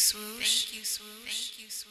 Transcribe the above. Swoosh. Thank you, Swoosh.